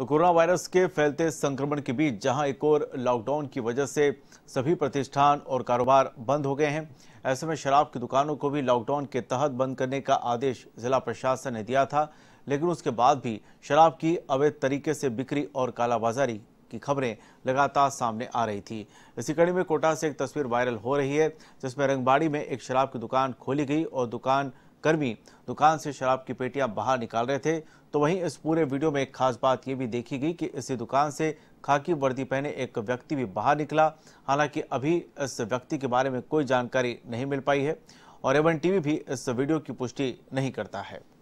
Corona virus के फैलते संक्रमण के बीच जहां एक और लॉकडाउन की वजह से सभी प्रतिष्ठान और कारोबार बंद हो गए हैं, ऐसे में शराब की दुकानों को भी लॉकडाउन के तहत बंद करने का आदेश जिला प्रशासन ने दिया था, लेकिन उसके बाद भी शराब की अवैध तरीके से बिक्री और कालाबाजारी की खबरें लगातार सामने आ रही थी। इसी कड़ी में कोटा से एक तस्वीर वायरल हो रही है जिसमें रंगबाड़ी में एक शराब की दुकान खोली गई और दुकानकर्मी दुकान से शराब की पेटियां बाहर निकाल रहे थे। तो वहीं इस पूरे वीडियो में एक खास बात ये भी देखी गई कि इसी दुकान से खाकी वर्दी पहने एक व्यक्ति भी बाहर निकला। हालांकि अभी इस व्यक्ति के बारे में कोई जानकारी नहीं मिल पाई है और एवन टीवी भी इस वीडियो की पुष्टि नहीं करता है।